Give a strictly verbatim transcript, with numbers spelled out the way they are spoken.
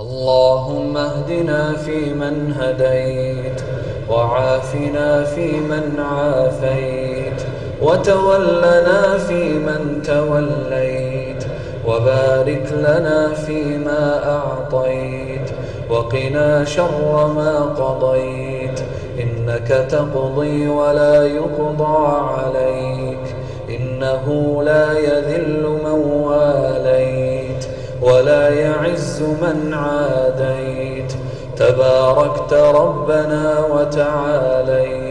اللهم اهدنا فيمن هديت وعافنا فيمن عافيت وتولنا فيمن توليت وبارك لنا فيما أعطيت وقنا شر ما قضيت إنك تقضي ولا يقضى عليك إنه لا يذل من واليت ولا يعز من عاديت تباركت ربنا وتعاليت.